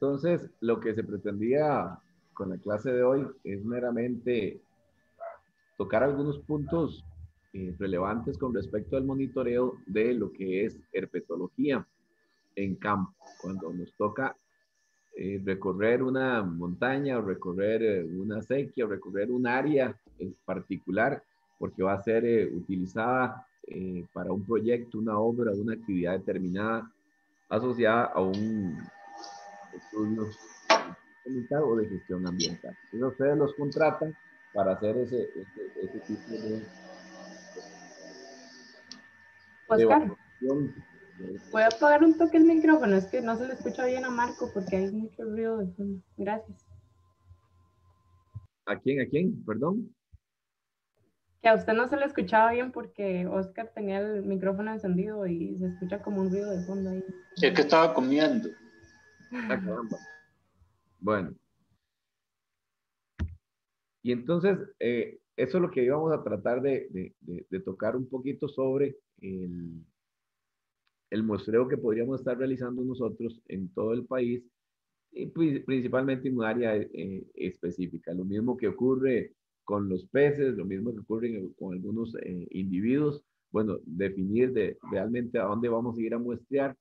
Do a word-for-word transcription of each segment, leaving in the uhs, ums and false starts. Entonces, lo que se pretendía con la clase de hoy es meramente tocar algunos puntos eh, relevantes con respecto al monitoreo de lo que es herpetología en campo. Cuando nos toca eh, recorrer una montaña o recorrer eh, una sequía o recorrer un área en particular, porque va a ser eh, utilizada eh, para un proyecto, una obra, una actividad determinada asociada a un estudio ambiental o de gestión ambiental. Entonces ustedes los contratan para hacer ese, ese, ese tipo de, de evaluación. Voy a apagar un toque el micrófono, es que no se le escucha bien a Marco porque hay mucho ruido de fondo. Gracias. ¿A quién? ¿A quién? Perdón. Que a usted no se le escuchaba bien porque Oscar tenía el micrófono encendido y se escucha como un ruido de fondo ahí. Es que estaba comiendo. Ah, caramba. Bueno. Y entonces, eh, eso es lo que íbamos a tratar de, de, de, de tocar un poquito sobre el, el muestreo que podríamos estar realizando nosotros en todo el país, y principalmente en un área eh, específica. Lo mismo que ocurre con los peces, lo mismo que ocurre con algunos eh, individuos. Bueno, definir de, realmente a dónde vamos a ir a muestrear,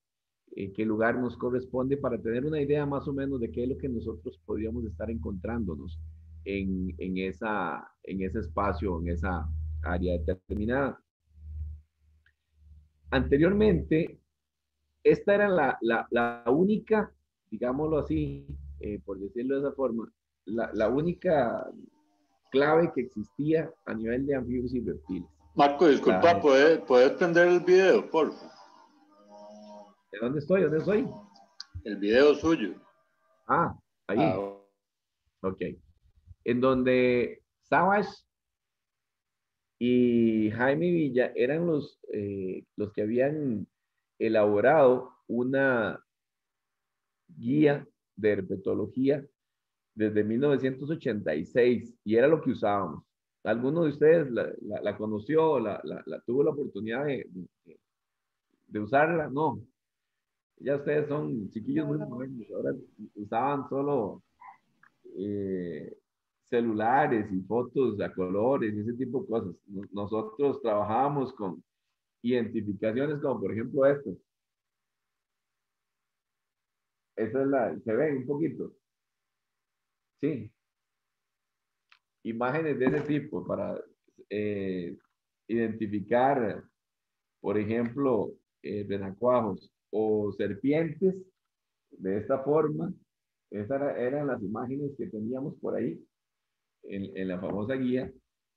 eh, qué lugar nos corresponde para tener una idea más o menos de qué es lo que nosotros podríamos estar encontrándonos en, en, esa, en ese espacio, en esa área determinada. Anteriormente, esta era la, la, la única, digámoslo así, eh, por decirlo de esa forma, la, la única clave que existía a nivel de anfibios y reptiles. Marco, disculpa, ¿puedes, ¿puedes prender el video, por favor? ¿De dónde estoy? ¿Dónde estoy? El video suyo. Ah, ahí. Ah, ok. En donde Savage y Jaime Villa eran los, eh, los que habían elaborado una guía de herpetología desde mil novecientos ochenta y seis, y era lo que usábamos. Alguno de ustedes la, la, la conoció, la, la, la tuvo la oportunidad de, de, de usarla, no. Ya ustedes son chiquillos muy jóvenes, ahora usaban solo eh, celulares y fotos a colores y ese tipo de cosas. Nosotros trabajábamos con identificaciones como por ejemplo esto. Esa es la, se ven un poquito. Sí, imágenes de ese tipo para eh, identificar, por ejemplo, eh, renacuajos o serpientes de esta forma. Estas eran las imágenes que teníamos por ahí en, en la famosa guía,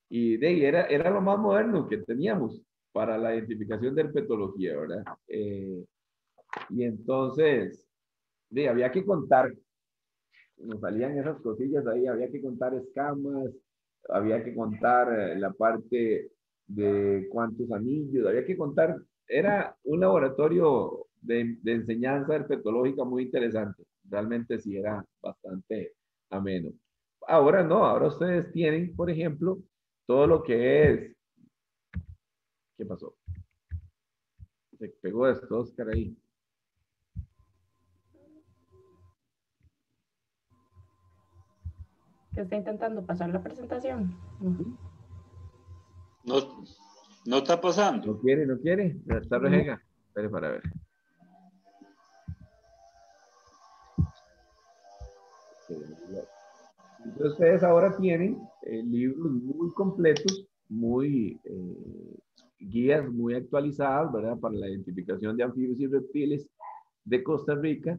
y de ahí era, era lo más moderno que teníamos para la identificación de herpetología, ¿verdad? Eh, y entonces, de, había que contar. Nos salían esas cosillas ahí, había que contar escamas, había que contar la parte de cuántos anillos, había que contar. Era un laboratorio de, de enseñanza herpetológica muy interesante. Realmente sí era bastante ameno. Ahora no, ahora ustedes tienen, por ejemplo, todo lo que es... ¿Qué pasó? Se pegó esto, Oscar, ahí. Que está intentando pasar la presentación. No, no está pasando. No quiere, no quiere. Está rejega. Espere para ver. Entonces ustedes ahora tienen eh, libros muy completos, muy eh, guías muy actualizadas, ¿verdad? Para la identificación de anfibios y reptiles de Costa Rica,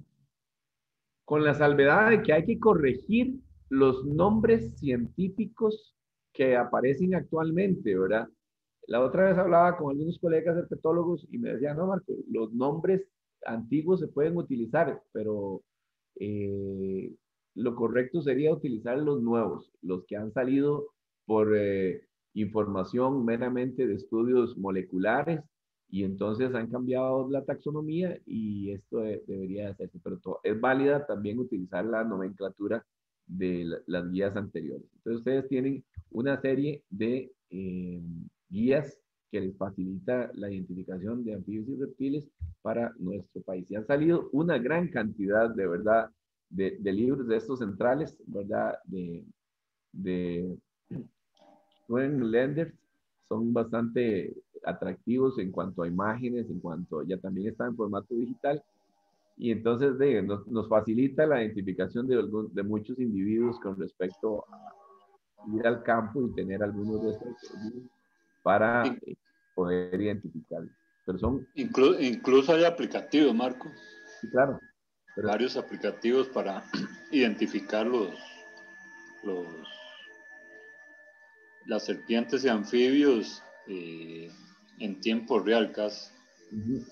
con la salvedad de que hay que corregir los nombres científicos que aparecen actualmente, ¿verdad? La otra vez hablaba con algunos colegas herpetólogos y me decían, no, Marco, los nombres antiguos se pueden utilizar, pero eh, lo correcto sería utilizar los nuevos, los que han salido por eh, información meramente de estudios moleculares, y entonces han cambiado la taxonomía y esto de, debería hacerse, pero todo, es válida también utilizar la nomenclatura de las guías anteriores. Entonces ustedes tienen una serie de eh, guías que les facilita la identificación de anfibios y reptiles para nuestro país. Y han salido una gran cantidad, de verdad, de, de libros de estos centrales, ¿verdad? De, de Buen Leenders, son bastante atractivos en cuanto a imágenes, en cuanto ya también están en formato digital, y entonces de, nos, nos facilita la identificación de, algún, de muchos individuos con respecto a ir al campo y tener algunos de estos para poder identificarlos. Pero son, incluso, incluso hay aplicativos, Marco. Sí, claro. Pero, varios aplicativos para identificar los, los, las serpientes y anfibios eh, en tiempo real casi. Uh-huh.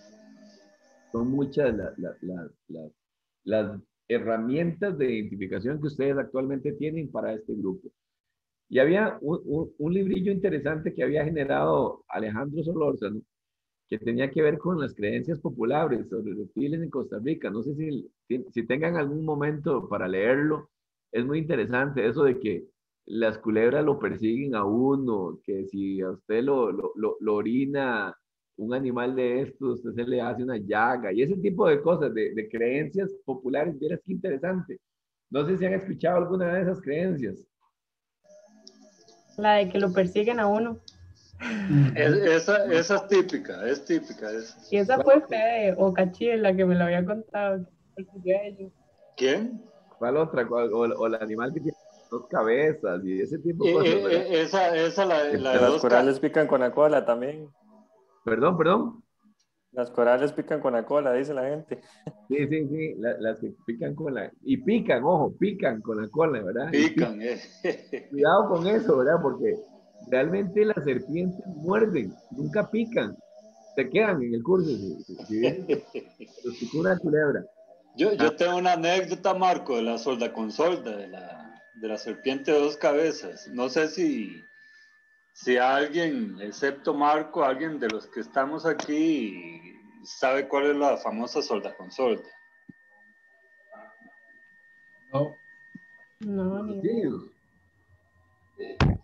Son muchas la, la, la, la, las herramientas de identificación que ustedes actualmente tienen para este grupo. Y había un, un, un librillo interesante que había generado Alejandro Solórzano, que tenía que ver con las creencias populares sobre reptiles en Costa Rica. No sé si, si, si tengan algún momento para leerlo. Es muy interesante eso de que las culebras lo persiguen a uno, que si a usted lo, lo, lo, lo orina un animal de estos, usted se le hace una llaga, y ese tipo de cosas, de, de creencias populares. Mira, qué interesante. No sé si han escuchado alguna de esas creencias. La de que lo persiguen a uno. Es, esa, esa es típica, es típica. Esa. Y esa fue Fede o Cachí, la que me lo había contado. ¿Quién? ¿Cuál otra? ¿Cuál, o, o el animal que tiene dos cabezas y ese tipo de cosas? Eh, eh, esa, esa, la, la de los corales pican con la cola también. Perdón, perdón. Las corales pican con la cola, dice la gente. Sí, sí, sí, la, las que pican con la... Y pican, ojo, pican con la cola, ¿verdad? Pican, eh. Cuidado con eso, ¿verdad? Porque realmente las serpientes muerden, nunca pican. Se quedan en el curso. Si, si, si bien, los picó una culebra. Yo, yo tengo una anécdota, Marco, de la solda con solda, de la, de la serpiente de dos cabezas. No sé si... Si alguien, excepto Marco, alguien de los que estamos aquí, sabe cuál es la famosa solda con solda. No. No, ni idea.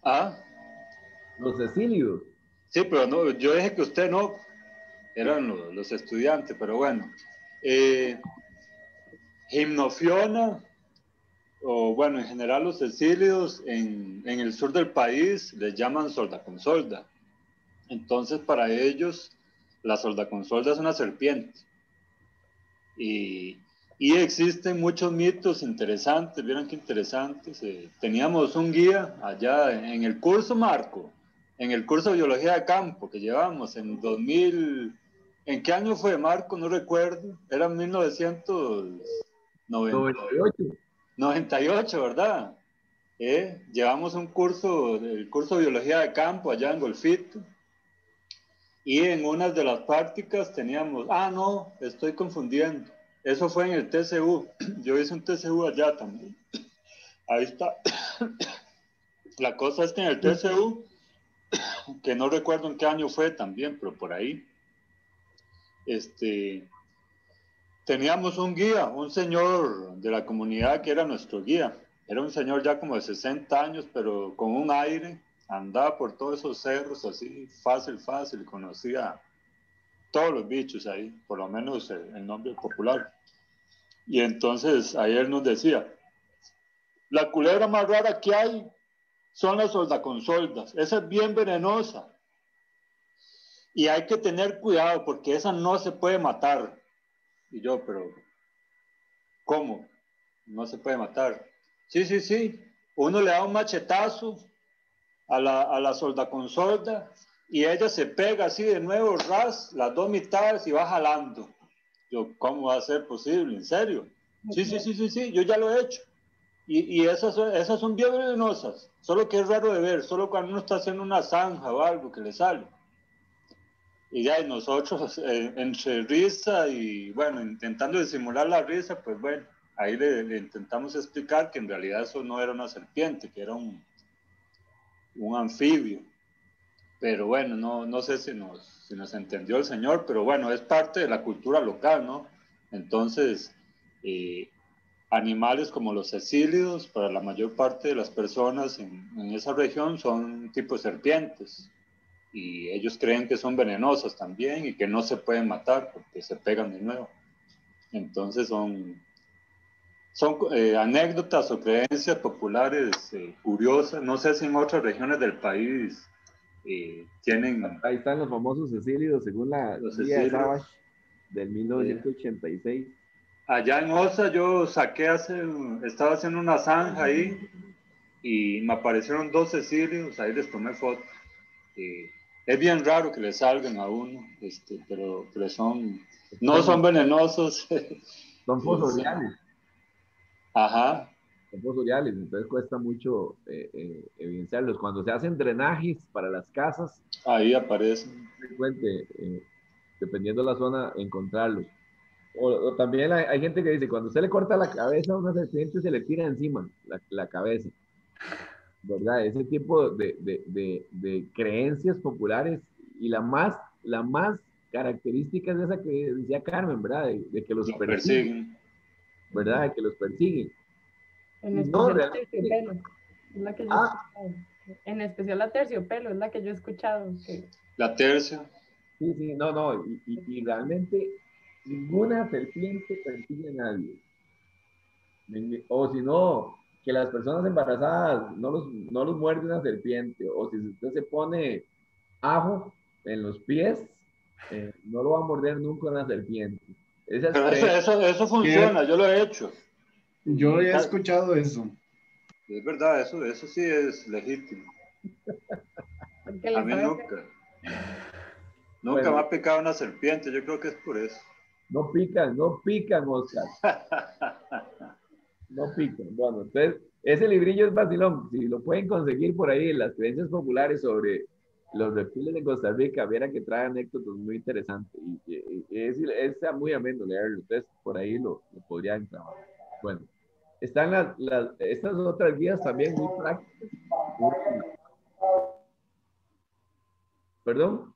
¿Ah? Los Cecilios. Sí, pero no, yo dije que usted no. Eran los, los estudiantes, pero bueno. Eh, Gimnofiona, o bueno, en general los cecilios en, en el sur del país les llaman solda con solda. Entonces para ellos la solda con solda es una serpiente. Y, y existen muchos mitos interesantes, vieron qué interesantes. Eh, teníamos un guía allá en el curso, Marco, en el curso de biología de campo que llevamos en dos mil, ¿en qué año fue, Marco? No recuerdo, era mil novecientos noventa y ocho. noventa y ocho, ¿verdad? ¿Eh? Llevamos un curso, el curso de biología de campo allá en Golfito, y en una de las prácticas teníamos, ah no, estoy confundiendo, eso fue en el T C U, yo hice un T C U allá también, ahí está, la cosa es que en el T C U, que no recuerdo en qué año fue también, pero por ahí, este... teníamos un guía, un señor de la comunidad que era nuestro guía. Era un señor ya como de sesenta años, pero con un aire. Andaba por todos esos cerros así, fácil, fácil. Conocía todos los bichos ahí, por lo menos el, el nombre popular. Y entonces ayer nos decía, la culebra más rara que hay son las soldaconsoldas. Esa es bien venenosa. Y hay que tener cuidado porque esa no se puede matar. Y yo, pero, ¿cómo? No se puede matar. Sí, sí, sí. Uno le da un machetazo a la, a la solda con solda y ella se pega así de nuevo, ras, las dos mitades y va jalando. Yo, ¿cómo va a ser posible? ¿En serio? Sí, sí, sí, sí, sí. Yo ya lo he hecho. Y, y esas, esas son bien venenosas. Solo que es raro de ver. Solo cuando uno está haciendo una zanja o algo que le sale. Y ya y nosotros, eh, entre risa y, bueno, intentando disimular la risa, pues bueno, ahí le, le intentamos explicar que en realidad eso no era una serpiente, que era un, un anfibio. Pero bueno, no, no sé si nos, si nos entendió el señor, pero bueno, es parte de la cultura local, ¿no? Entonces, eh, animales como los cecilios, para la mayor parte de las personas en, en esa región, son tipo serpientes. Y ellos creen que son venenosas también y que no se pueden matar porque se pegan de nuevo. Entonces son, Son eh, anécdotas o creencias populares eh, curiosas. No sé si en otras regiones del país eh, tienen... Ahí están los famosos cecilios, según la guía de Savage del mil novecientos ochenta y seis. Eh, allá en Osa yo saqué hace... Estaba haciendo una zanja ahí y me aparecieron dos cecilios. Ahí les tomé fotos. Eh, es bien raro que le salgan a uno, este, pero, pero son... No son venenosos. Son fosoriales. Ajá. Son fosoriales, entonces cuesta mucho eh, eh, evidenciarlos. Cuando se hacen drenajes para las casas, ahí aparecen. Es frecuente, eh, dependiendo de la zona, encontrarlos. O, o también hay, hay gente que dice, cuando usted le corta la cabeza a una serpiente, se le tira encima la, la cabeza. ¿Verdad? Ese tipo de, de, de, de creencias populares. Y la más, la más característica es esa que decía Carmen, ¿verdad? De, de que los no persiguen. persiguen. ¿Verdad? Que los persiguen. En especial la terciopelo. Es la que yo ah. En especial la terciopelo, es la que yo he escuchado. Que... La tercio. Sí, sí, no, no. Y, y, y realmente ninguna serpiente persigue a nadie. O si no, que las personas embarazadas no los, no los muerde una serpiente. O si usted se pone ajo en los pies, eh, no lo va a morder nunca una serpiente. Esas Pero eso, eso, eso funciona, ¿Qué? yo lo he hecho. Yo he escuchado eso. Es verdad, eso, eso sí es legítimo. A mí nunca. Nunca bueno. me ha picado una serpiente, yo creo que es por eso. No pican, no pican, Oscar. No pican. Bueno, entonces, ese librillo es vacilón. Si lo pueden conseguir por ahí, las creencias populares sobre... Los reptiles de Costa Rica, vieran que trae anécdotas muy interesantes y, y, y es, es muy ameno leerlo. Ustedes por ahí lo, lo podrían trabajar. Bueno, están las, las, estas otras guías también muy prácticas. ¿Perdón?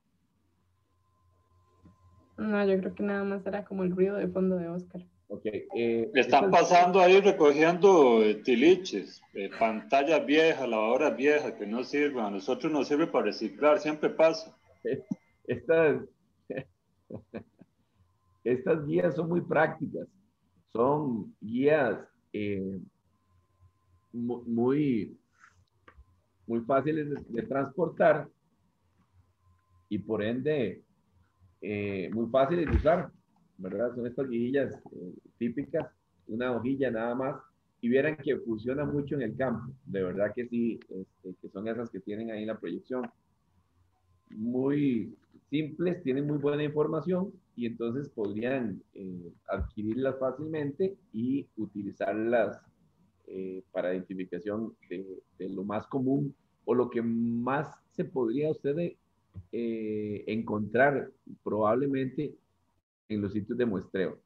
No, yo creo que nada más era como el ruido de fondo de Oscar. Okay, eh, están estas... pasando ahí recogiendo eh, tiliches, eh, pantallas viejas, lavadoras viejas que no sirven. A nosotros nos sirve para reciclar, siempre pasa. Estas, estas guías son muy prácticas, son guías eh, muy, muy fáciles de, de transportar y por ende eh, muy fáciles de usar. ¿Verdad? Son estas guillas eh, típicas, una hojilla nada más, y vieran que funciona mucho en el campo, de verdad que sí, este, que son esas que tienen ahí en la proyección. Muy simples, tienen muy buena información, y entonces podrían eh, adquirirlas fácilmente y utilizarlas eh, para identificación de, de lo más común, o lo que más se podría usted eh, encontrar probablemente en los sitios de muestreo.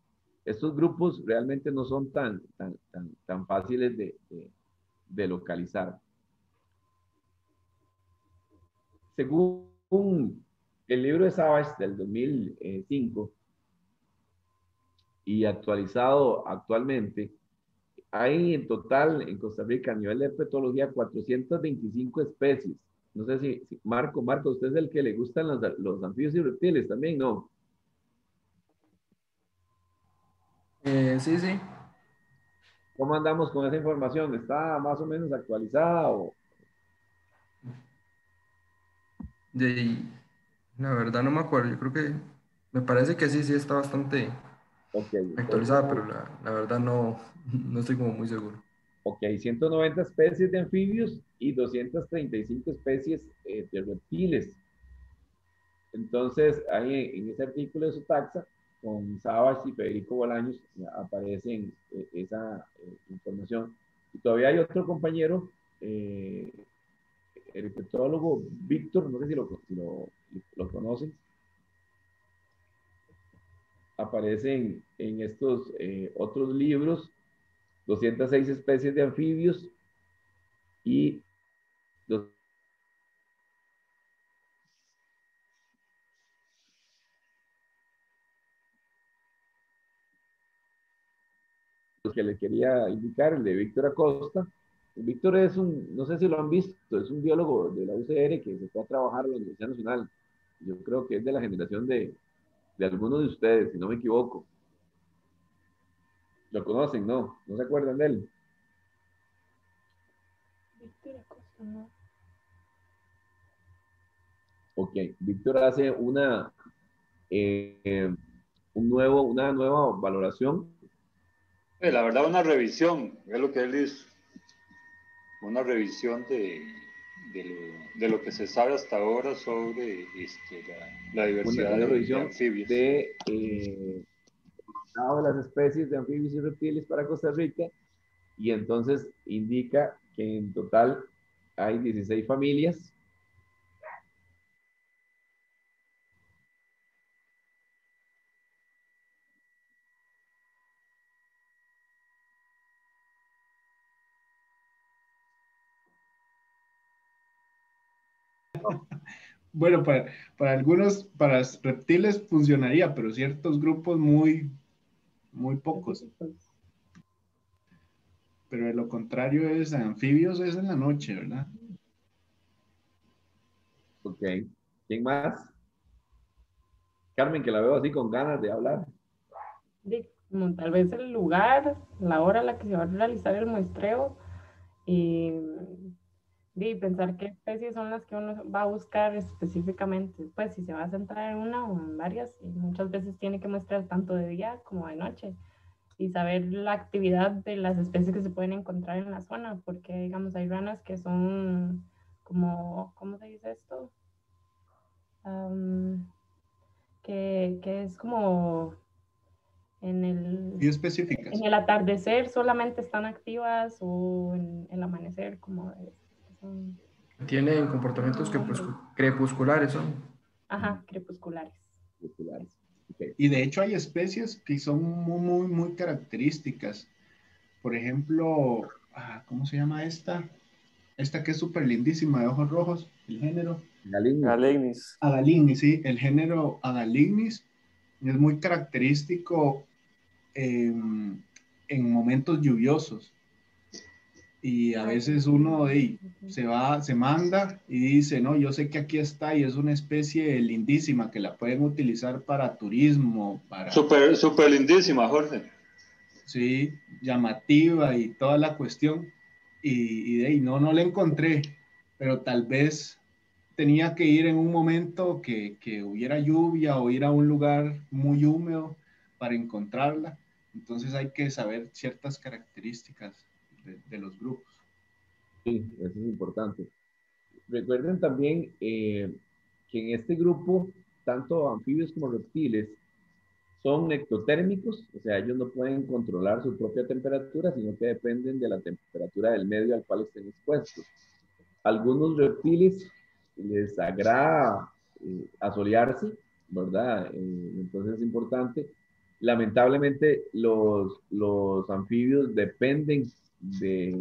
Estos grupos realmente no son tan, tan, tan, tan fáciles de, de, de localizar. Según el libro de Savage del dos mil cinco y actualizado actualmente, hay en total en Costa Rica a nivel de herpetología cuatrocientas veinticinco especies. No sé si, si Marco, Marco, usted es el que le gustan los, los anfibios y reptiles también, ¿no? Eh, sí, sí. ¿Cómo andamos con esa información? ¿Está más o menos actualizada? O... De, la verdad no me acuerdo. Yo creo que me parece que sí, sí está bastante okay, actualizada, pero la, la verdad no, no estoy como muy seguro. Ok, ciento noventa especies de anfibios y doscientas treinta y cinco especies eh, de reptiles. Entonces, ahí en ese artículo de su taxa, con Savage y Federico Bolaños aparecen eh, esa eh, información. Y todavía hay otro compañero, eh, el herpetólogo Víctor, no sé si lo, si lo, lo conocen, aparecen en estos eh, otros libros, doscientas seis especies de anfibios y dos que le quería indicar, el de Víctor Acosta. Víctor es un, no sé si lo han visto, es un biólogo de la U C R que se fue a trabajar en la Universidad Nacional. Yo creo que es de la generación de, de algunos de ustedes, si no me equivoco. ¿Lo conocen? No. ¿No se acuerdan de él? Víctor Acosta, no. Ok. Víctor hace una, eh, un nuevo, una nueva valoración. Eh, la verdad, una revisión. Es lo que él hizo. Una revisión de, de, lo, de lo que se sabe hasta ahora sobre este, la, la diversidad de, de anfibios. De, eh, de las especies de anfibios y reptiles para Costa Rica, y entonces indica que en total hay dieciséis familias. Bueno, para, para algunos, para reptiles funcionaría, pero ciertos grupos muy, muy pocos. Pero de lo contrario es anfibios, es en la noche, ¿verdad? Ok. ¿Quién más? Carmen, que la veo así con ganas de hablar. De, bueno, tal vez el lugar, la hora a la que se va a realizar el muestreo. Y... y pensar qué especies son las que uno va a buscar específicamente, pues si se va a centrar en una o en varias, y muchas veces tiene que mostrar tanto de día como de noche, y saber la actividad de las especies que se pueden encontrar en la zona, porque digamos hay ranas que son como, ¿cómo se dice esto? Um, que, que es como... En el, y específicas. En el atardecer solamente están activas, o en el amanecer como... De, tienen comportamientos crepusculares, son. Ajá, crepusculares. Y de hecho hay especies que son muy, muy, muy características. Por ejemplo, ¿cómo se llama esta? Esta que es súper lindísima, de ojos rojos, el género. Agalychnis. Agalychnis, sí, el género Agalychnis es muy característico en, en momentos lluviosos. Y a veces uno hey, se va, se manda y dice, no, yo sé que aquí está y es una especie lindísima que la pueden utilizar para turismo. Para... Súper, súper lindísima, Jorge. Sí, llamativa y toda la cuestión. Y, y hey, no, no la encontré, pero tal vez tenía que ir en un momento que, que hubiera lluvia o ir a un lugar muy húmedo para encontrarla. Entonces hay que saber ciertas características De, de los grupos. Sí, eso es importante. Recuerden también eh, que en este grupo, tanto anfibios como reptiles, son ectotérmicos, o sea, ellos no pueden controlar su propia temperatura, sino que dependen de la temperatura del medio al cual estén expuestos. Algunos reptiles les agrada eh, asolearse, ¿verdad? Eh, entonces es importante. Lamentablemente, los, los anfibios dependen De,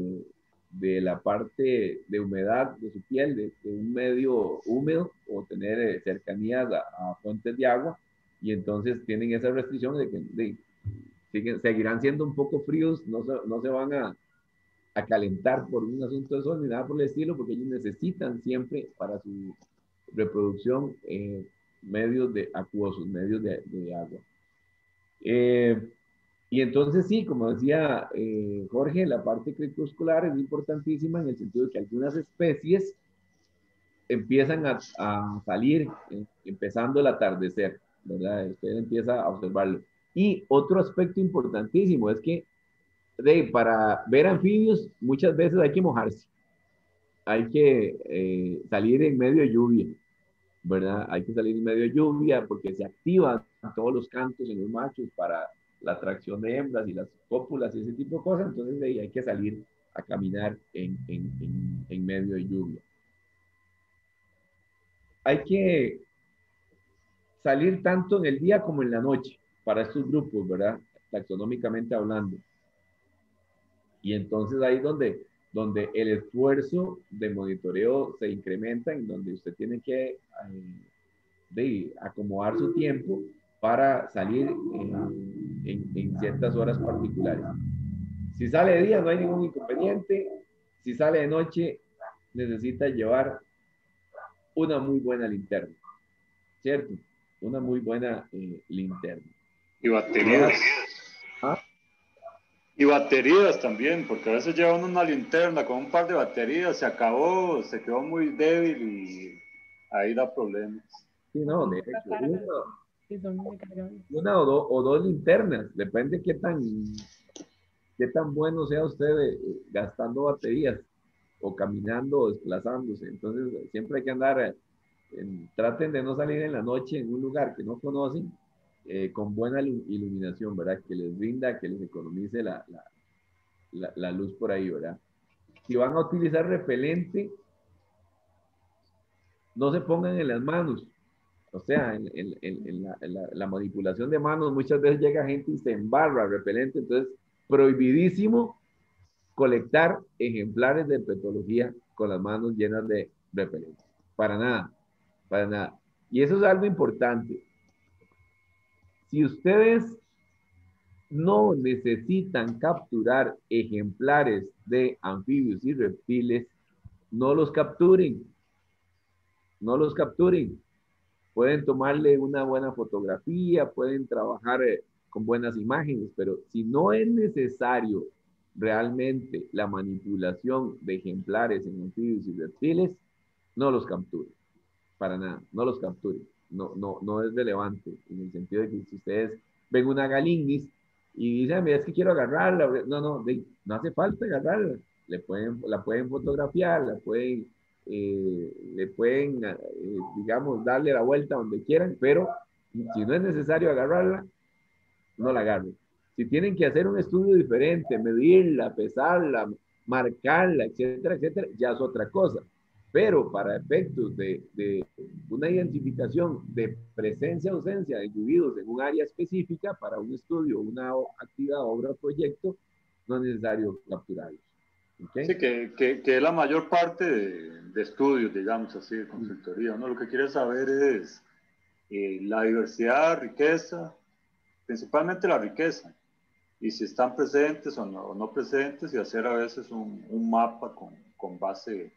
de la parte de humedad de su piel, de, de un medio húmedo o tener cercanías a, a fuentes de agua, y entonces tienen esa restricción de que de, siguen, seguirán siendo un poco fríos, no se, no se van a, a calentar por un asunto de sol ni nada por el estilo, porque ellos necesitan siempre para su reproducción eh, medios de acuosos, medios de, de agua. Eh, Y entonces sí, como decía eh, Jorge, la parte crepuscular es importantísima en el sentido de que algunas especies empiezan a, a salir eh, empezando el atardecer, ¿verdad? Usted empieza a observarlo. Y otro aspecto importantísimo es que de, para ver anfibios muchas veces hay que mojarse, hay que eh, salir en medio de lluvia, ¿verdad? Hay que salir en medio de lluvia porque se activan todos los cantos en los machos para... la atracción de hembras y las cópulas y ese tipo de cosas, entonces de ahí hay que salir a caminar en, en, en, en medio de lluvia. Hay que salir tanto en el día como en la noche para estos grupos, ¿verdad? Taxonómicamente hablando. Y entonces ahí es donde, donde el esfuerzo de monitoreo se incrementa, en donde usted tiene que eh, de, acomodar su tiempo para salir en, en, en ciertas horas particulares. Si sale de día no hay ningún inconveniente, si sale de noche necesita llevar una muy buena linterna, ¿cierto? Una muy buena eh, linterna. Y baterías. ¿Ah? Y baterías también, porque a veces lleva uno una linterna con un par de baterías, se acabó, se quedó muy débil y ahí da problemas. Sí, no, de hecho, una, una o, do, o dos linternas, depende qué tan, qué tan bueno sea usted gastando baterías o caminando o desplazándose. Entonces, siempre hay que andar, en, traten de no salir en la noche en un lugar que no conocen, Eh, con buena iluminación, ¿verdad? Que les brinda, que les economice la, la, la, la luz por ahí, ¿verdad? Si van a utilizar repelente, no se pongan en las manos. O sea, en, en, en, en, la, en la, la manipulación de manos, muchas veces llega gente y se embarra repelente. Entonces, prohibidísimo colectar ejemplares de herpetología con las manos llenas de repelente. Para nada, para nada. Y eso es algo importante. Si ustedes no necesitan capturar ejemplares de anfibios y reptiles, no los capturen. No los capturen. Pueden tomarle una buena fotografía, pueden trabajar con buenas imágenes, pero si no es necesario realmente la manipulación de ejemplares en anfibios y reptiles, no los capturen. Para nada, no los capturen. No, no, no es relevante, en el sentido de que si ustedes ven una Agalychnis y dicen, mira, es que quiero agarrarla, no, no, no hace falta agarrarla, le pueden, la pueden fotografiar, la pueden, eh, le pueden, eh, digamos, darle la vuelta donde quieran, pero si no es necesario agarrarla, no la agarren. Si tienen que hacer un estudio diferente, medirla, pesarla, marcarla, etcétera, etcétera, ya es otra cosa. Pero para efectos de, de una identificación de presencia o ausencia de individuos en un área específica, para un estudio, una actividad, obra o proyecto, no es necesario capturarlos. ¿Okay? Sí, que, que, que es la mayor parte de, de estudios, digamos así, de consultoría, ¿no? Lo que quiere saber es eh, la diversidad, riqueza, principalmente la riqueza, y si están presentes o no, o no presentes, y hacer a veces un, un mapa con, con base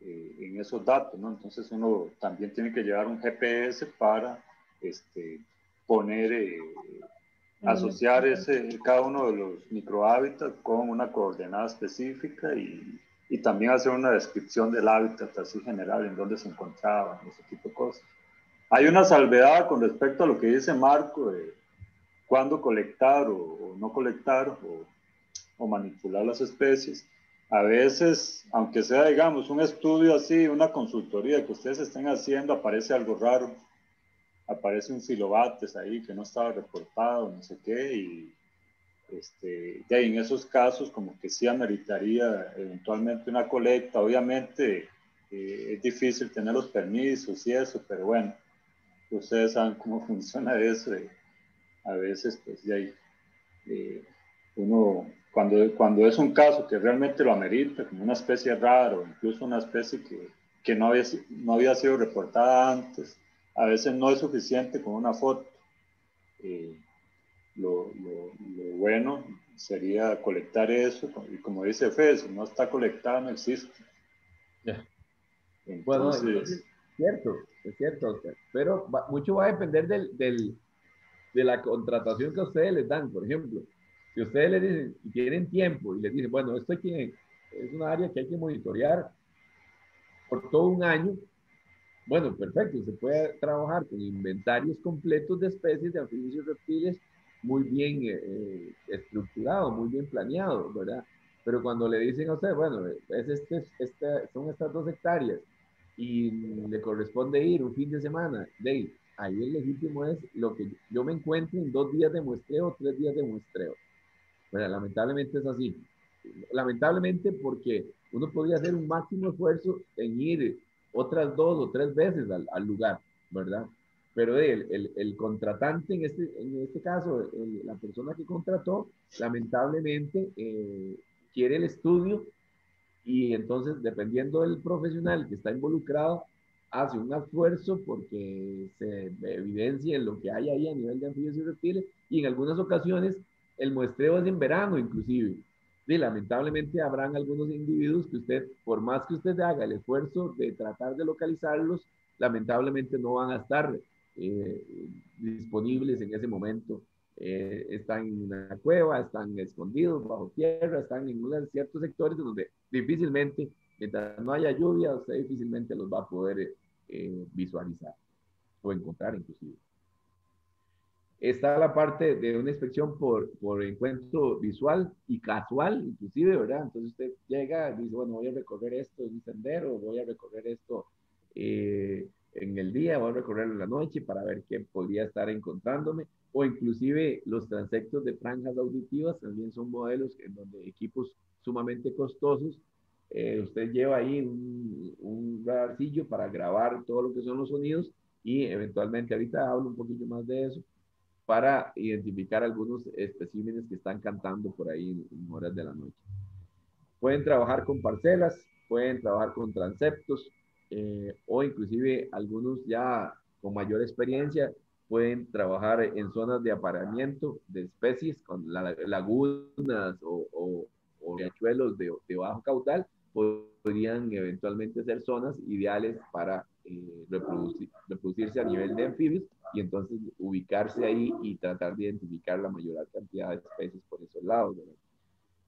Eh, en esos datos, ¿no? Entonces uno también tiene que llevar un G P S para este, poner, eh, asociar ese, cada uno de los microhábitats con una coordenada específica y, y también hacer una descripción del hábitat así general, en dónde se encontraban, ese tipo de cosas. Hay una salvedad con respecto a lo que dice Marco de cuándo colectar o, o no colectar o, o manipular las especies. A veces, aunque sea, digamos, un estudio así, una consultoría que ustedes estén haciendo, aparece algo raro. Aparece un filobates ahí que no estaba reportado, no sé qué, y este, ya en esos casos como que sí ameritaría eventualmente una colecta. Obviamente eh, es difícil tener los permisos y eso, pero bueno, ustedes saben cómo funciona eso. Eh. A veces, pues, ya ahí eh, uno... Cuando, cuando es un caso que realmente lo amerita, como una especie rara o incluso una especie que, que no, había, no había sido reportada antes, a veces no es suficiente con una foto. Eh, lo, lo, lo bueno sería colectar eso, y como dice Fede, si no está colectada no existe. Entonces, bueno, es cierto, es cierto, Oscar, pero va, mucho va a depender del, del, de la contratación que ustedes les dan, por ejemplo. Si ustedes les dicen, tienen tiempo y les dicen, bueno, esto aquí es una área que hay que monitorear por todo un año, bueno, perfecto, se puede trabajar con inventarios completos de especies de anfibios y reptiles muy bien eh, estructurado, muy bien planeado, ¿verdad? Pero cuando le dicen a usted, bueno, es este, este, son estas dos hectáreas y le corresponde ir un fin de semana, Dave, ahí el legítimo es lo que yo me encuentro en dos días de muestreo, tres días de muestreo. Bueno, lamentablemente es así. Lamentablemente porque uno podría hacer un máximo esfuerzo en ir otras dos o tres veces al, al lugar, ¿verdad? Pero el, el, el contratante, en este, en este caso, el, la persona que contrató, lamentablemente eh, quiere el estudio y entonces, dependiendo del profesional que está involucrado, hace un esfuerzo porque se evidencia lo que hay ahí a nivel de anfibios y reptiles y en algunas ocasiones el muestreo es en verano, inclusive. Sí, lamentablemente habrán algunos individuos que usted, por más que usted haga el esfuerzo de tratar de localizarlos, lamentablemente no van a estar eh, disponibles en ese momento eh, están en una cueva, están escondidos bajo tierra, están en unos ciertos sectores donde difícilmente, mientras no haya lluvia, usted difícilmente los va a poder eh, visualizar o encontrar inclusive. Está la parte de una inspección por, por encuentro visual y casual, inclusive, ¿verdad? Entonces usted llega y dice, bueno, voy a recorrer esto en un sendero, voy a recorrer esto eh, en el día, voy a recorrerlo en la noche para ver qué podría estar encontrándome. O inclusive los transectos de franjas auditivas también son modelos en donde equipos sumamente costosos, eh, usted lleva ahí un, un radarcillo para grabar todo lo que son los sonidos y eventualmente, ahorita hablo un poquito más de eso, para identificar algunos especímenes que están cantando por ahí en horas de la noche. Pueden trabajar con parcelas, pueden trabajar con transeptos, eh, o inclusive algunos ya con mayor experiencia pueden trabajar en zonas de apareamiento de especies, con la, lagunas o, o, o riachuelos de, de bajo caudal, podrían eventualmente ser zonas ideales para eh, reproducir, reproducirse a nivel de anfibios, y entonces ubicarse ahí y tratar de identificar la mayor cantidad de especies por esos lados, ¿verdad?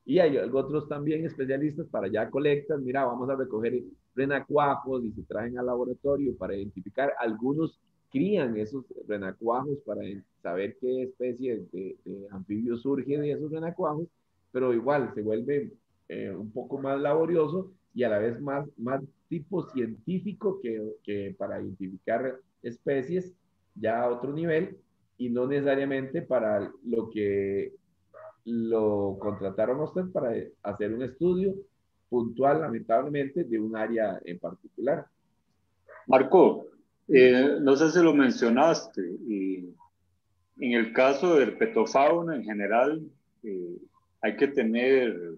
Y hay otros también especialistas para ya colectas, mira, vamos a recoger renacuajos y se traen al laboratorio para identificar. Algunos crían esos renacuajos para saber qué especie de, de anfibios surge de esos renacuajos, pero igual se vuelve eh, un poco más laborioso y a la vez más, más tipo científico que, que para identificar especies ya a otro nivel, y no necesariamente para lo que lo contrataron a usted para hacer un estudio puntual, lamentablemente, de un área en particular. Marco, eh, no sé si lo mencionaste, y en el caso del petofauna en general, eh, hay que tener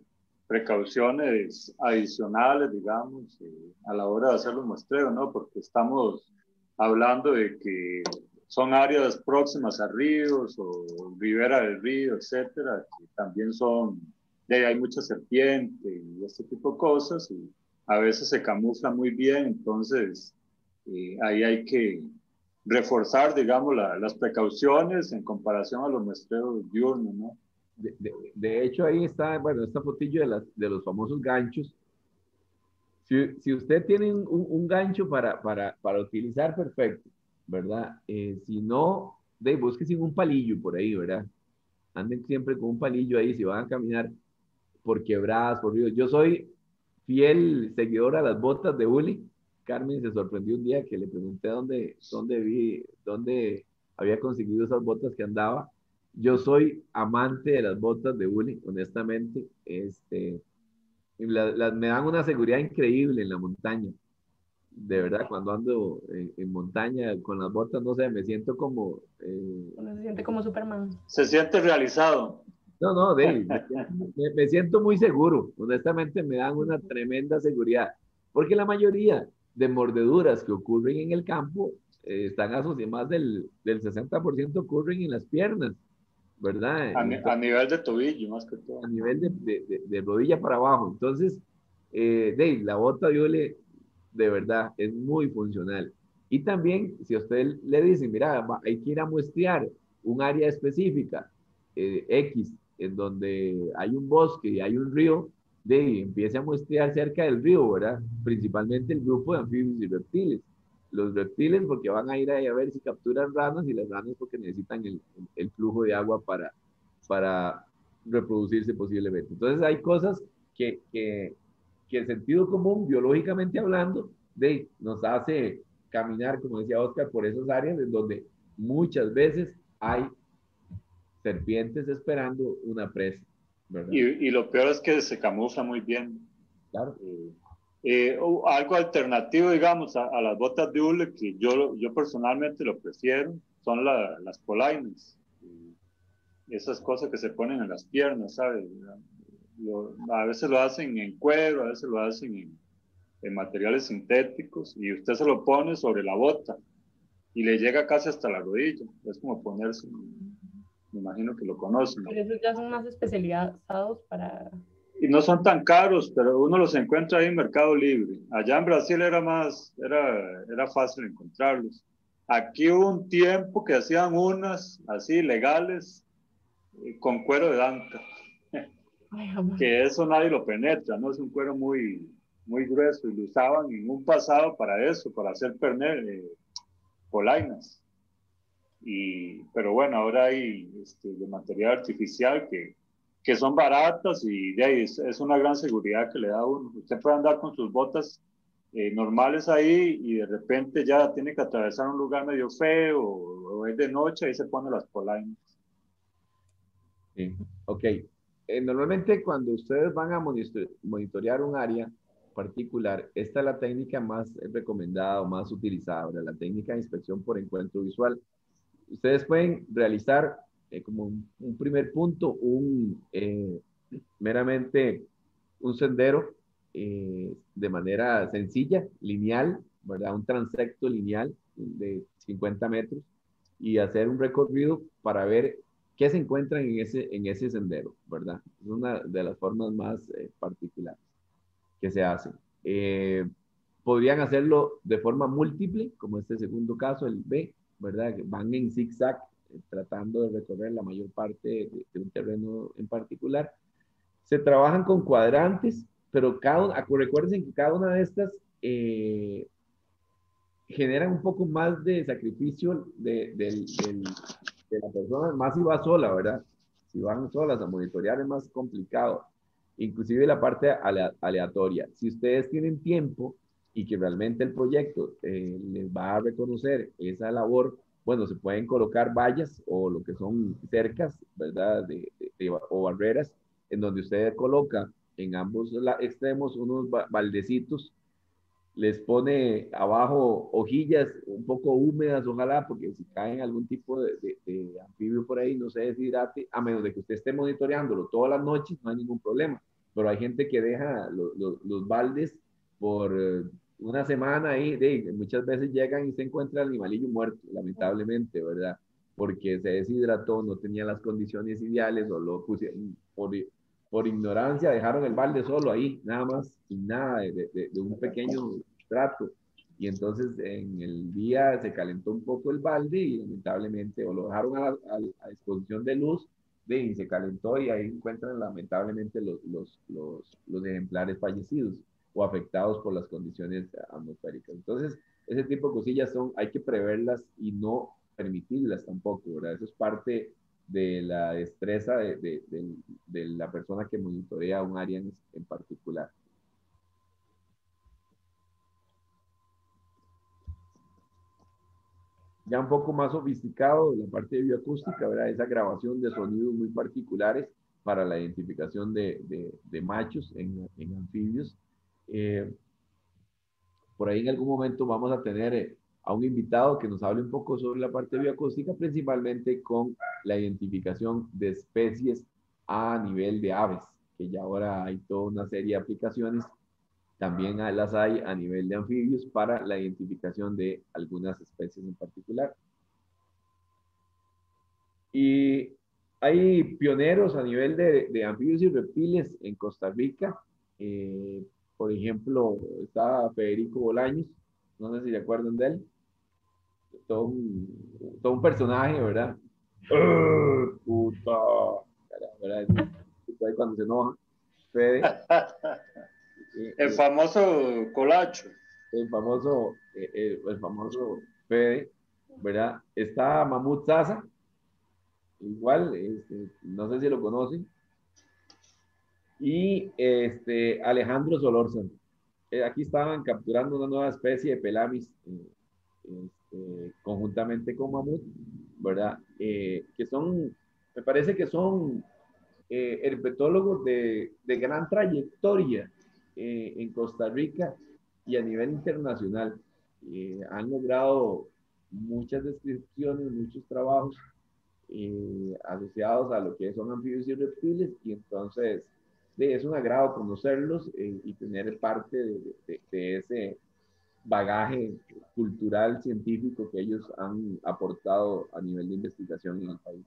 precauciones adicionales, digamos, eh, a la hora de hacer los muestreos, ¿no? Porque estamos hablando de que son áreas próximas a ríos o ribera del río, etcétera, que también son, de, hay mucha serpiente y este tipo de cosas, y a veces se camufla muy bien, entonces eh, ahí hay que reforzar, digamos, la, las precauciones en comparación a los muestreos diurnos, ¿no? De, de, de hecho, ahí está, bueno, esta fotillo de, las, de los famosos ganchos. Si, si usted tiene un, un gancho para, para, para utilizar, perfecto, ¿verdad? Eh, si no, de, búsquese un palillo por ahí, ¿verdad? Anden siempre con un palillo ahí, si van a caminar por quebradas, por ríos. Yo soy fiel seguidor a las botas de Uli. Carmen se sorprendió un día que le pregunté dónde, dónde, vi, dónde había conseguido esas botas que andaba. Yo soy amante de las botas de Uli, honestamente, este... La, la, me dan una seguridad increíble en la montaña. De verdad, cuando ando en, en montaña con las botas, no sé, me siento como... Eh, Uno se siente como Superman. Se siente realizado. No, no, David, me, me siento muy seguro. Honestamente, me dan una tremenda seguridad. Porque la mayoría de mordeduras que ocurren en el campo eh, están asociadas, más del, del sesenta por ciento ocurren en las piernas, ¿verdad? A, entonces, a nivel de tobillo, más que todo. A nivel de, de, de, de rodilla para abajo. Entonces, eh, Dave, la bota de Ole, de verdad, es muy funcional. Y también, si a usted le dice, mira, hay que ir a muestrear un área específica, eh, X, en donde hay un bosque y hay un río, Dave, empiece a muestrear cerca del río, ¿verdad? Principalmente el grupo de anfibios y reptiles. Los reptiles porque van a ir ahí a ver si capturan ranas, y las ranas porque necesitan el, el, el flujo de agua para, para reproducirse posiblemente. Entonces hay cosas que, que, que el sentido común, biológicamente hablando, de, nos hace caminar, como decía Oscar, por esas áreas en donde muchas veces hay serpientes esperando una presa, ¿verdad? Y, y lo peor es que se camufla muy bien. Claro. Eh, Eh, o algo alternativo, digamos, a, a las botas de hule, que yo, yo personalmente lo prefiero, son la, las polainas, esas cosas que se ponen en las piernas, ¿sabes? Lo, a veces lo hacen en cuero, a veces lo hacen en, en materiales sintéticos, y usted se lo pone sobre la bota y le llega casi hasta la rodilla. Es como ponerse, me imagino que lo conocen, ¿no? Pero esos ya son más especializados para... Y no son tan caros, pero uno los encuentra ahí en Mercado Libre. Allá en Brasil era más, era, era fácil encontrarlos. Aquí hubo un tiempo que hacían unas así legales con cuero de danta. Ay, que eso nadie lo penetra, ¿no? Es un cuero muy, muy grueso y lo usaban en un pasado para eso, para hacer perner, eh, polainas. Y, pero bueno, ahora hay este, de material artificial que, que son baratas y de ahí es, es una gran seguridad que le da a uno. Usted puede andar con sus botas eh, normales ahí y de repente ya tiene que atravesar un lugar medio feo o, o es de noche, ahí se ponen las polainas. Sí, ok. Eh, normalmente cuando ustedes van a monitorear un área particular, esta es la técnica más recomendada o más utilizada, ¿verdad? La técnica de inspección por encuentro visual. Ustedes pueden realizar eh, como un, un primer punto, un, eh, meramente un sendero eh, de manera sencilla, lineal, ¿verdad? Un transecto lineal de cincuenta metros y hacer un recorrido para ver qué se encuentran en ese, en ese sendero, ¿verdad? Es una de las formas más eh, particulares que se hacen. Eh, podrían hacerlo de forma múltiple, como este segundo caso, el B, ¿verdad? Van en zigzag eh, tratando de recorrer la mayor parte de, de un terreno en particular. Se trabajan con cuadrantes, pero cada una, recuerden que cada una de estas eh, generan un poco más de sacrificio de, del, del, de la persona, más si va sola, ¿verdad? Si van solas a monitorear es más complicado. Inclusive la parte aleatoria. Si ustedes tienen tiempo y que realmente el proyecto eh, les va a reconocer esa labor, bueno, se pueden colocar vallas o lo que son cercas, ¿verdad? De, de, de, o barreras, en donde ustedes colocan en ambos extremos unos baldecitos, les pone abajo hojillas un poco húmedas, ojalá, porque si caen algún tipo de, de, de anfibio por ahí, no se deshidrate, a menos de que usted esté monitoreándolo todas las noches, no hay ningún problema. Pero hay gente que deja lo, lo, los baldes por una semana ahí, de, muchas veces llegan y se encuentra el animalillo muerto, lamentablemente, ¿verdad? Porque se deshidrató, no tenía las condiciones ideales, o lo pusieron por... por ignorancia dejaron el balde solo ahí, nada más, y nada de, de, de un pequeño trato. Y entonces en el día se calentó un poco el balde y lamentablemente, o lo dejaron a, a, a exposición de luz, de, y se calentó y ahí encuentran lamentablemente los, los, los, los ejemplares fallecidos o afectados por las condiciones atmosféricas. Entonces, ese tipo de cosillas son, hay que preverlas y no permitirlas tampoco, ¿verdad? Eso es parte de la destreza de, de, de, de la persona que monitorea un área en, en particular. Ya un poco más sofisticado la parte de bioacústica, ¿verdad? Esa grabación de sonidos muy particulares para la identificación de, de, de machos en, en anfibios. Eh, por ahí en algún momento vamos a tener... Eh, a un invitado que nos hable un poco sobre la parte bioacústica, principalmente con la identificación de especies a nivel de aves, que ya ahora hay toda una serie de aplicaciones, también las hay a nivel de anfibios para la identificación de algunas especies en particular. Y hay pioneros a nivel de, de anfibios y reptiles en Costa Rica, eh, por ejemplo, está Federico Bolaños, no sé si se acuerdan de él. Todo un, todo un personaje, ¿verdad? ¡Puta! ¿Verdad? Cuando se enoja. Fede. El eh, famoso Colacho. El famoso, eh, eh, el famoso Fede, ¿verdad? Está Mahmood Sasa. Igual, este, no sé si lo conocen. Y este, Alejandro Solórzano. Eh, aquí estaban capturando una nueva especie de pelamis, eh, Eh, conjuntamente con mamut, ¿verdad? Eh, que son, me parece que son eh, herpetólogos de, de gran trayectoria eh, en Costa Rica y a nivel internacional. Eh, han logrado muchas descripciones, muchos trabajos eh, asociados a lo que son anfibios y reptiles, y entonces eh, es un agrado conocerlos eh, y tener parte de, de, de ese bagaje cultural, científico que ellos han aportado a nivel de investigación en el país.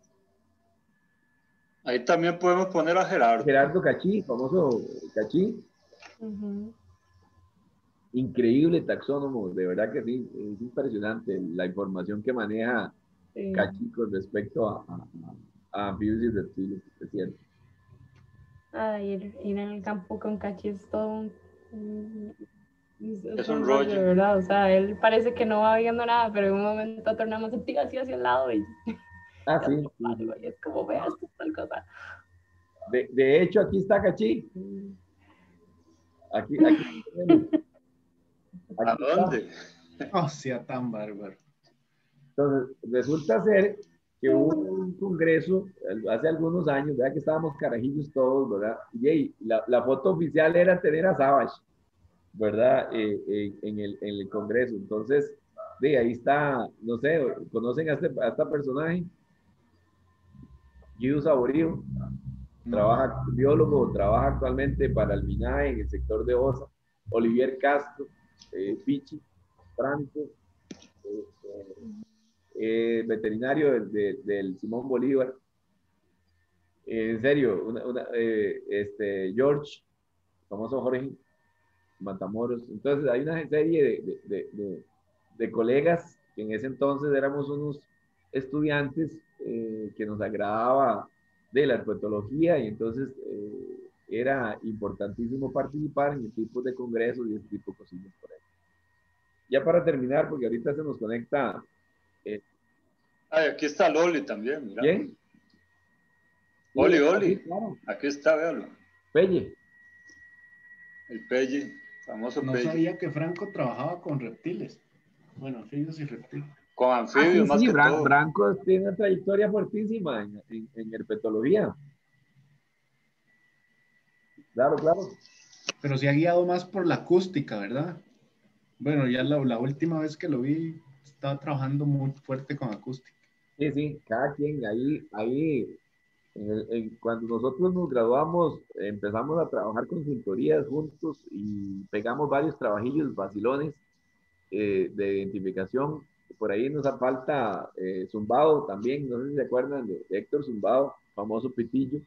Ahí también podemos poner a Gerardo. Gerardo Cachí, famoso Cachí. Uh-huh. Increíble taxónomo, de verdad que sí, es impresionante la información que maneja sí. Cachí con respecto a, a, Abusive Reptiles, es cierto. Ah, ir, ir en el campo con Cachí es todo un... un es, es un rollo, rollo, ¿verdad? O sea, él parece que no va viendo nada, pero en un momento tornamos el tiro así hacia el lado y... Ah, sí. Y es como, veas, tal cosa. De, de hecho, aquí está Cachí. Aquí, aquí. ¿A dónde? Oh, sea tan bárbaro. Entonces, resulta ser que hubo un congreso hace algunos años, ¿verdad? Que estábamos carajillos todos, ¿verdad? Y hey, la, la foto oficial era tener a Savage, ¿verdad? Eh, eh, en, el, en el congreso. Entonces, de ahí está, no sé, ¿conocen a este, a este personaje? Guido Saborío. Trabaja, biólogo, trabaja actualmente para el MINAE en el sector de Osa. Olivier Castro, eh, Pichi, Franco, eh, eh, eh, veterinario del, del, del Simón Bolívar. Eh, en serio, una, una, eh, este, George, famoso Jorge Matamoros. Entonces, hay una serie de, de, de, de, de colegas que en ese entonces éramos unos estudiantes eh, que nos agradaba de la herpetología, y entonces eh, era importantísimo participar en tipos de congresos y este tipo de cosillas por ahí. Ya para terminar, porque ahorita se nos conecta... Eh. Ay, aquí está Loli también, mira. ¿Quién? Oli, Oli. Aquí está, véalo. Pelle. El Pelle, famoso no Pelle. No sabía que Franco trabajaba con reptiles. Bueno, anfibios y reptiles. Con anfibios, ah, sí, más sí, que Bran, todo. Branco tiene una trayectoria fuertísima en, en, en herpetología. Claro, claro. Pero se ha guiado más por la acústica, ¿verdad? Bueno, ya la, la última vez que lo vi, estaba trabajando muy fuerte con acústica. Sí, sí, cada quien ahí, ahí en el, en, cuando nosotros nos graduamos, empezamos a trabajar consultorías juntos y pegamos varios trabajillos, vacilones eh, de identificación. Por ahí nos falta eh, Zumbao también, no sé si se acuerdan de, de Héctor Zumbao, famoso pitillo.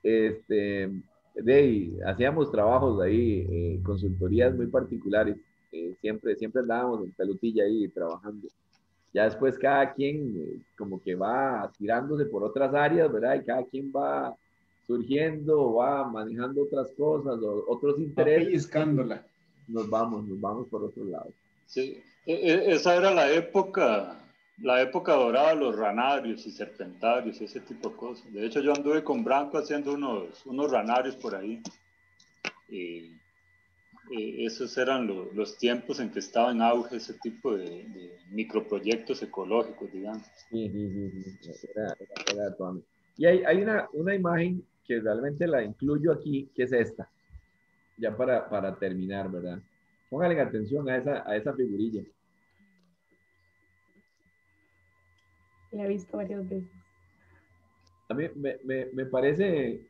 Este, de, hacíamos trabajos ahí, eh, consultorías muy particulares, eh, siempre, siempre andábamos en pelotilla ahí trabajando. Ya después cada quien eh, como que va tirándose por otras áreas, ¿verdad? Y cada quien va surgiendo, va manejando otras cosas, o, otros intereses. Escándola. Nos vamos, nos vamos por otro lado. Sí, esa era la época, la época dorada de los ranarios y serpentarios, ese tipo de cosas. De hecho, yo anduve con Branco haciendo unos, unos ranarios por ahí. Y, y esos eran lo, los tiempos en que estaba en auge ese tipo de, de microproyectos ecológicos, digamos. Sí, sí, sí, sí. Era, era, era todo. Y hay, hay una, una imagen que realmente la incluyo aquí, que es esta. Ya para, para terminar, ¿verdad? Pónganle atención a esa, a esa figurilla. La he visto varias veces. A mí me, me, me parece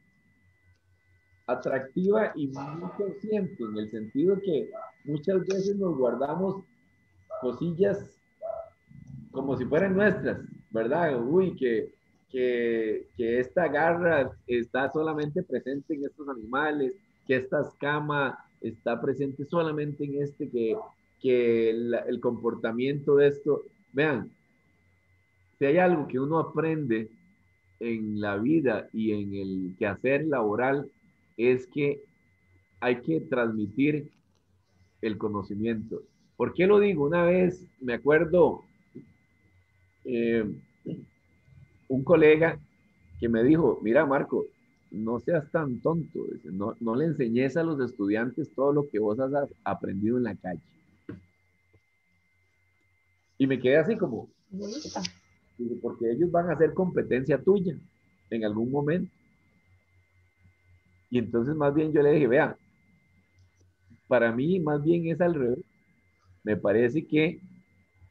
atractiva y muy consciente, en el sentido que muchas veces nos guardamos cosillas como si fueran nuestras, ¿verdad? Uy, que, que, que esta garra está solamente presente en estos animales, que esta escama está presente solamente en este, que, que el, el comportamiento de esto. Vean, si hay algo que uno aprende en la vida y en el quehacer laboral, es que hay que transmitir el conocimiento. ¿Por qué lo digo? Una vez me acuerdo eh, un colega que me dijo, mira Marco, no seas tan tonto, no, no le enseñes a los estudiantes todo lo que vos has aprendido en la calle. Y me quedé así como, porque ellos van a hacer competencia tuya en algún momento. Y entonces más bien yo le dije, vea, para mí más bien es al revés. Me parece que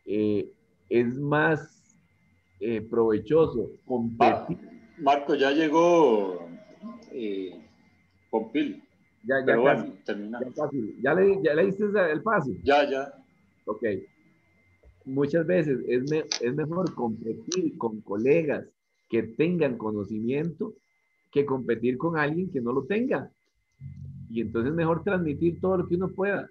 eh, es más eh, provechoso competir. Marco, ya llegó... Eh, Pompil. Ya, ya, pero casi, bueno, terminamos. Ya, casi. ¿Ya, le, ya le diste el paso? Ya, ya. Ok. Muchas veces es, me, es mejor competir con colegas que tengan conocimiento que competir con alguien que no lo tenga. Y entonces es mejor transmitir todo lo que uno pueda,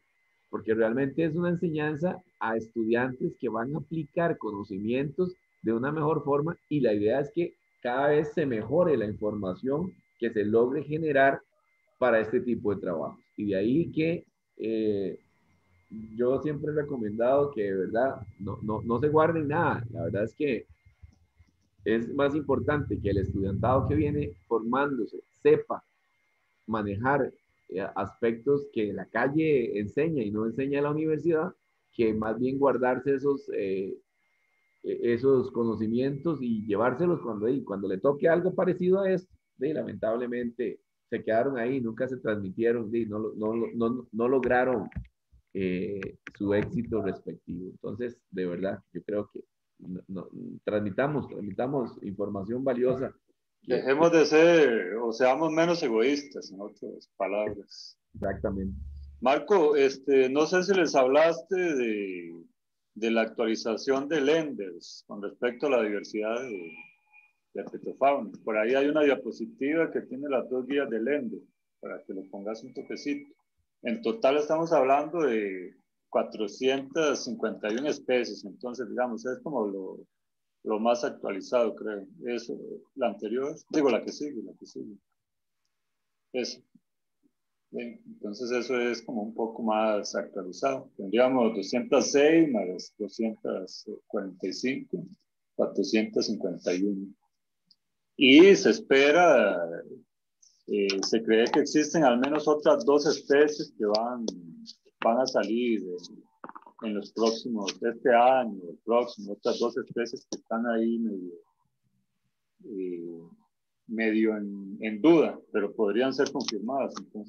porque realmente es una enseñanza a estudiantes que van a aplicar conocimientos de una mejor forma, y la idea es que cada vez se mejore la información que se logre generar para este tipo de trabajo. Y de ahí que eh, yo siempre he recomendado que de verdad no, no, no se guarden nada. La verdad es que es más importante que el estudiantado que viene formándose sepa manejar eh, aspectos que la calle enseña y no enseña la universidad, que más bien guardarse esos, eh, esos conocimientos y llevárselos cuando, y cuando le toque algo parecido a esto. Y lamentablemente se quedaron ahí, nunca se transmitieron, y no, no, no, no lograron eh, su éxito respectivo. Entonces, de verdad, yo creo que no, no, transmitamos, transmitamos información valiosa. Dejemos de ser, o seamos menos egoístas, en otras palabras. Exactamente. Marco, este, no sé si les hablaste de, de la actualización de Leenders con respecto a la diversidad de, de petofauna. Por ahí hay una diapositiva que tiene las dos guías de Leenders, para que le pongas un toquecito. En total estamos hablando de cuatrocientas cincuenta y una especies, entonces digamos, es como lo, lo más actualizado, creo. Eso, la anterior, digo la que sigue, la que sigue. Eso. Bien, entonces eso es como un poco más actualizado. Tendríamos doscientos seis más doscientos cuarenta y cinco, cuatrocientos cincuenta y uno. Y se espera, eh, se cree que existen al menos otras dos especies que van, van a salir en, en los próximos, este año, el próximo, otras dos especies que están ahí medio... Eh, medio en, en duda, pero podrían ser confirmadas, entonces